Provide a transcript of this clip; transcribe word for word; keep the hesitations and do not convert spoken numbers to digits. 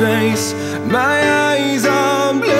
space. My eyes are blue.